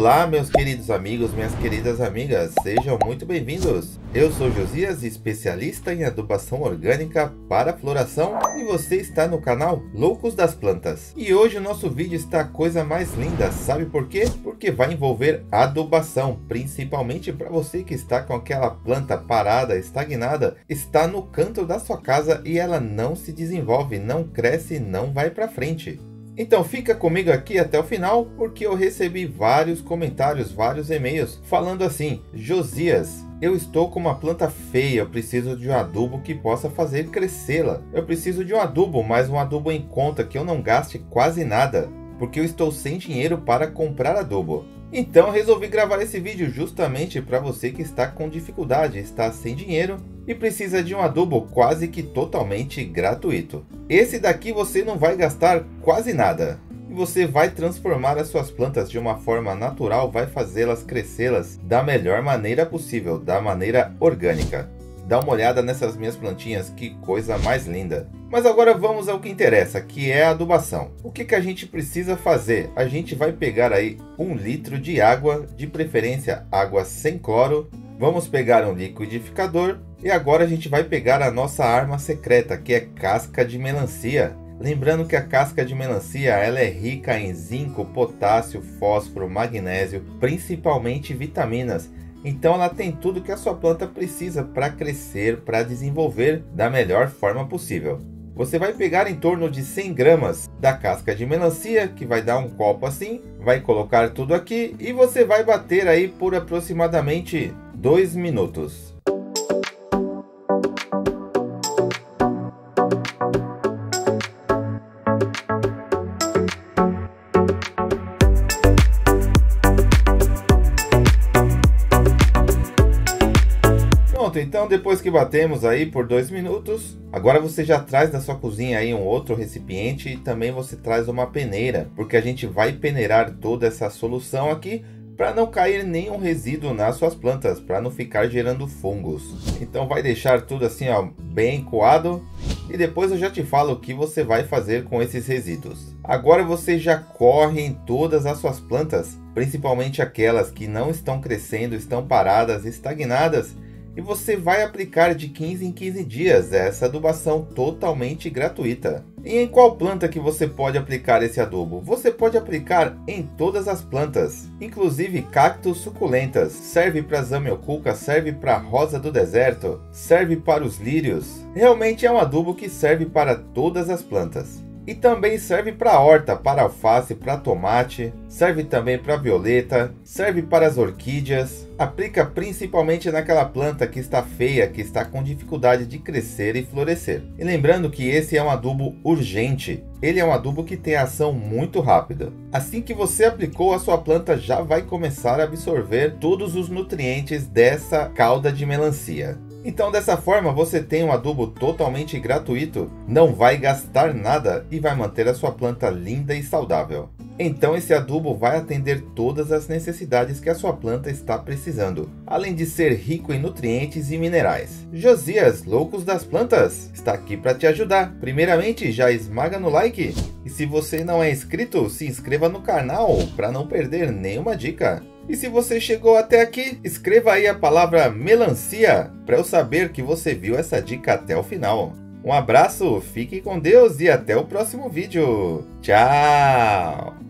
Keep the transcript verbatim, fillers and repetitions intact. Olá, meus queridos amigos, minhas queridas amigas, sejam muito bem-vindos! Eu sou Josias, especialista em adubação orgânica para floração, e você está no canal Loucos das Plantas. E hoje o nosso vídeo está a coisa mais linda, sabe por quê? Porque vai envolver adubação, principalmente para você que está com aquela planta parada, estagnada, está no canto da sua casa e ela não se desenvolve, não cresce, não vai para frente. Então fica comigo aqui até o final, porque eu recebi vários comentários, vários e-mails falando assim: Josias, eu estou com uma planta feia, eu preciso de um adubo que possa fazer crescê-la. Eu preciso de um adubo, mas um adubo em conta que eu não gaste quase nada, porque eu estou sem dinheiro para comprar adubo. Então resolvi gravar esse vídeo justamente para você que está com dificuldade, está sem dinheiro e precisa de um adubo quase que totalmente gratuito. Esse daqui você não vai gastar quase nada. E você vai transformar as suas plantas de uma forma natural, vai fazê-las crescê-las da melhor maneira possível, da maneira orgânica. Dá uma olhada nessas minhas plantinhas, que coisa mais linda! Mas agora vamos ao que interessa, que é a adubação. O que que a gente precisa fazer? A gente vai pegar aí um litro de água, de preferência água sem cloro. Vamos pegar um liquidificador e agora a gente vai pegar a nossa arma secreta, que é casca de melancia. Lembrando que a casca de melancia ela é rica em zinco, potássio, fósforo, magnésio, principalmente vitaminas. Então ela tem tudo que a sua planta precisa para crescer, para desenvolver da melhor forma possível. Você vai pegar em torno de cem gramas da casca de melancia, que vai dar um copo assim, vai colocar tudo aqui e você vai bater aí por aproximadamente dois minutos. Então depois que batemos aí por dois minutos, agora você já traz da sua cozinha aí um outro recipiente e também você traz uma peneira, porque a gente vai peneirar toda essa solução aqui para não cair nenhum resíduo nas suas plantas, para não ficar gerando fungos. Então vai deixar tudo assim, ó, bem coado, e depois eu já te falo o que você vai fazer com esses resíduos. Agora você já corre em todas as suas plantas, principalmente aquelas que não estão crescendo, estão paradas, estagnadas. E você vai aplicar de quinze em quinze dias essa adubação totalmente gratuita. E em qual planta que você pode aplicar esse adubo? Você pode aplicar em todas as plantas, inclusive cactos, suculentas. Serve para zamioculca, serve para rosa do deserto, serve para os lírios. Realmente é um adubo que serve para todas as plantas. E também serve para horta, para alface, para tomate, serve também para violeta, serve para as orquídeas. Aplica principalmente naquela planta que está feia, que está com dificuldade de crescer e florescer. E lembrando que esse é um adubo urgente, ele é um adubo que tem ação muito rápida. Assim que você aplicou, a sua planta já vai começar a absorver todos os nutrientes dessa calda de melancia. Então dessa forma você tem um adubo totalmente gratuito, não vai gastar nada e vai manter a sua planta linda e saudável. Então esse adubo vai atender todas as necessidades que a sua planta está precisando, além de ser rico em nutrientes e minerais. Josias, Loucos das Plantas, está aqui para te ajudar. Primeiramente, já esmaga no like, e se você não é inscrito, se inscreva no canal para não perder nenhuma dica. E se você chegou até aqui, escreva aí a palavra melancia para eu saber que você viu essa dica até o final. Um abraço, fique com Deus e até o próximo vídeo. Tchau!